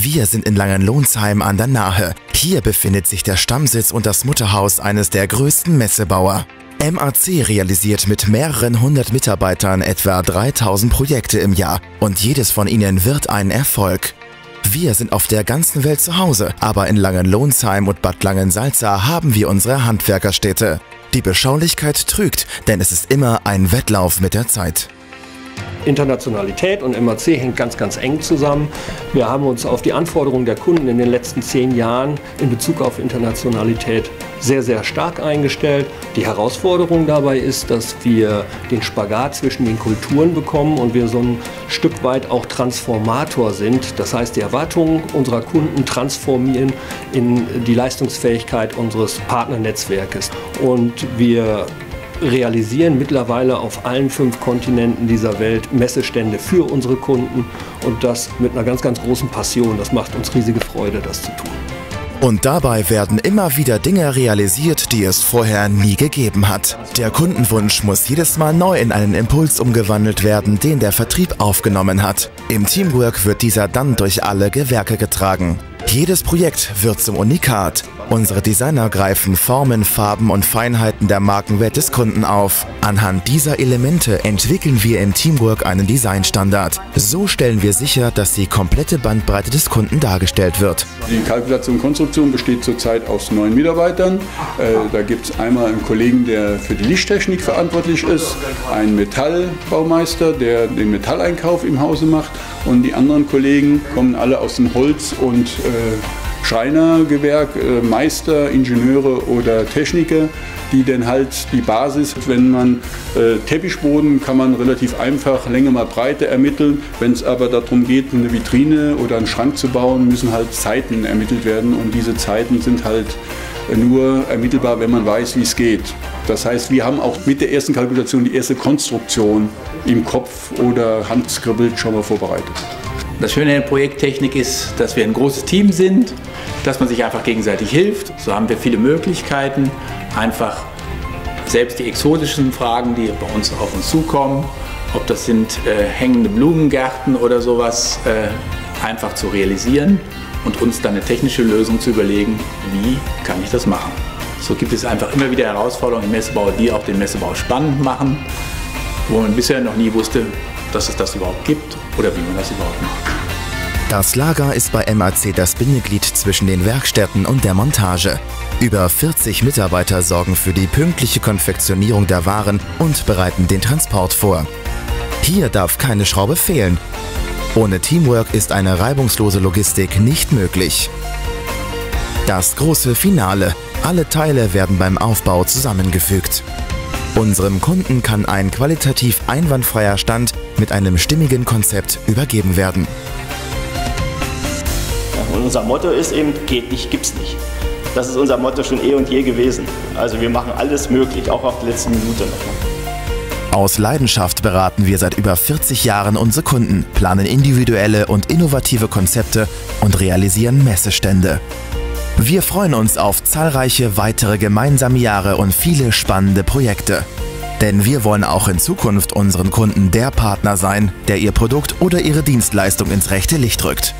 Wir sind in Langenlonsheim an der Nahe. Hier befindet sich der Stammsitz und das Mutterhaus eines der größten Messebauer. MAC realisiert mit mehreren hundert Mitarbeitern etwa 3000 Projekte im Jahr und jedes von ihnen wird ein Erfolg. Wir sind auf der ganzen Welt zu Hause, aber in Langenlonsheim und Bad Langensalza haben wir unsere Handwerkerstätte. Die Beschaulichkeit trügt, denn es ist immer ein Wettlauf mit der Zeit. Internationalität und MAC hängt ganz, ganz eng zusammen. Wir haben uns auf die Anforderungen der Kunden in den letzten 10 Jahren in Bezug auf Internationalität sehr, sehr stark eingestellt. Die Herausforderung dabei ist, dass wir den Spagat zwischen den Kulturen bekommen und wir so ein Stück weit auch Transformator sind. Das heißt, die Erwartungen unserer Kunden transformieren in die Leistungsfähigkeit unseres Partnernetzwerkes. Und wir realisieren mittlerweile auf allen 5 Kontinenten dieser Welt Messestände für unsere Kunden und das mit einer ganz, ganz großen Passion. Das macht uns riesige Freude, das zu tun. Und dabei werden immer wieder Dinge realisiert, die es vorher nie gegeben hat. Der Kundenwunsch muss jedes Mal neu in einen Impuls umgewandelt werden, den der Vertrieb aufgenommen hat. Im Teamwork wird dieser dann durch alle Gewerke getragen. Jedes Projekt wird zum Unikat. Unsere Designer greifen Formen, Farben und Feinheiten der Markenwelt des Kunden auf. Anhand dieser Elemente entwickeln wir im Teamwork einen Designstandard. So stellen wir sicher, dass die komplette Bandbreite des Kunden dargestellt wird. Die Kalkulation Konstruktion besteht zurzeit aus 9 Mitarbeitern. Da gibt es einmal einen Kollegen, der für die Lichttechnik verantwortlich ist, einen Metallbaumeister, der den Metalleinkauf im Hause macht und die anderen Kollegen kommen alle aus dem Holz- und Schreinergewerk, Meister, Ingenieure oder Techniker, die dann halt die Basis, wenn man Teppichboden kann man relativ einfach Länge mal Breite ermitteln, wenn es aber darum geht, eine Vitrine oder einen Schrank zu bauen, müssen halt Zeiten ermittelt werden und diese Zeiten sind halt nur ermittelbar, wenn man weiß, wie es geht. Das heißt, wir haben auch mit der ersten Kalkulation die erste Konstruktion im Kopf oder handskribbelt schon mal vorbereitet. Das Schöne an der Projekttechnik ist, dass wir ein großes Team sind, dass man sich einfach gegenseitig hilft. So haben wir viele Möglichkeiten, einfach selbst die exotischen Fragen, die bei uns auf uns zukommen, ob das sind hängende Blumengärten oder sowas, einfach zu realisieren und uns dann eine technische Lösung zu überlegen, wie kann ich das machen. So gibt es einfach immer wieder Herausforderungen im Messebau, die auch den Messebau spannend machen, wo man bisher noch nie wusste, dass es das überhaupt gibt oder wie man das überhaupt macht. Das Lager ist bei MAC das Bindeglied zwischen den Werkstätten und der Montage. Über 40 Mitarbeiter sorgen für die pünktliche Konfektionierung der Waren und bereiten den Transport vor. Hier darf keine Schraube fehlen. Ohne Teamwork ist eine reibungslose Logistik nicht möglich. Das große Finale. Alle Teile werden beim Aufbau zusammengefügt. Unserem Kunden kann ein qualitativ einwandfreier Stand mit einem stimmigen Konzept übergeben werden. Und unser Motto ist eben, geht nicht, gibt's nicht. Das ist unser Motto schon eh und je gewesen. Also wir machen alles möglich, auch auf die letzte Minute noch. Aus Leidenschaft beraten wir seit über 40 Jahren unsere Kunden, planen individuelle und innovative Konzepte und realisieren Messestände. Wir freuen uns auf zahlreiche weitere gemeinsame Jahre und viele spannende Projekte. Denn wir wollen auch in Zukunft unseren Kunden der Partner sein, der ihr Produkt oder ihre Dienstleistung ins rechte Licht rückt.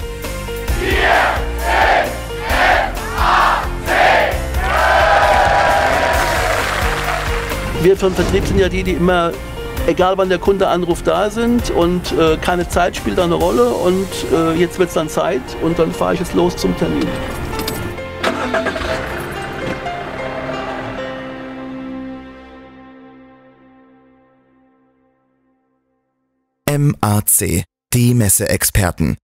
Wir vom Vertrieb sind ja die, die immer, egal wann der Kunde anruft, da sind und keine Zeit spielt da eine Rolle und jetzt wird es dann Zeit und dann fahre ich jetzt los zum Termin. MAC, die Messeexperten.